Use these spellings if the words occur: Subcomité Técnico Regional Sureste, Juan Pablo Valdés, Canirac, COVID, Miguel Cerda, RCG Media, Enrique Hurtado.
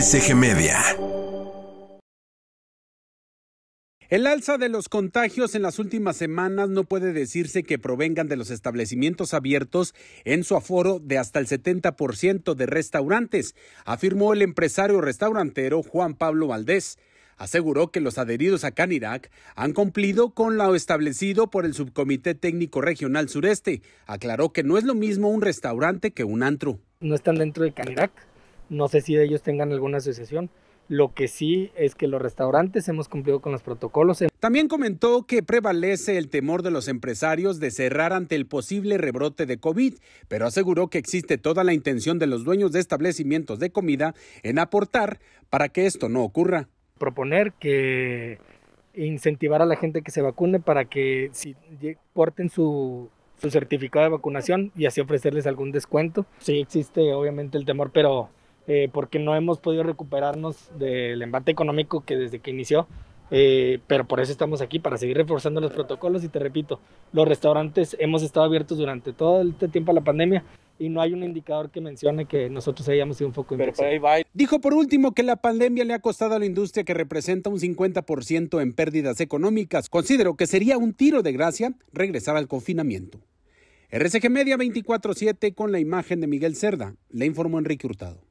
RCG Media. El alza de los contagios en las últimas semanas no puede decirse que provengan de los establecimientos abiertos en su aforo de hasta el 70% de restaurantes, afirmó el empresario restaurantero Juan Pablo Valdés. Aseguró que los adheridos a Canirac han cumplido con lo establecido por el Subcomité Técnico Regional Sureste. Aclaró que no es lo mismo un restaurante que un antro. No están dentro de Canirac, no sé si ellos tengan alguna asociación. Lo que sí es que los restaurantes hemos cumplido con los protocolos. También comentó que prevalece el temor de los empresarios de cerrar ante el posible rebrote de COVID, pero aseguró que existe toda la intención de los dueños de establecimientos de comida en aportar para que esto no ocurra. Proponer que incentivar a la gente que se vacune para que si porten su certificado de vacunación y así ofrecerles algún descuento. Sí existe obviamente el temor, pero porque no hemos podido recuperarnos del embate económico que desde que inició, pero por eso estamos aquí, para seguir reforzando los protocolos. Y te repito, los restaurantes hemos estado abiertos durante todo este tiempo de la pandemia y no hay un indicador que mencione que nosotros hayamos sido un foco de infección. Dijo por último que la pandemia le ha costado a la industria, que representa un 50% en pérdidas económicas. Considero que sería un tiro de gracia regresar al confinamiento. RCG Media 24/7, con la imagen de Miguel Cerda, le informó Enrique Hurtado.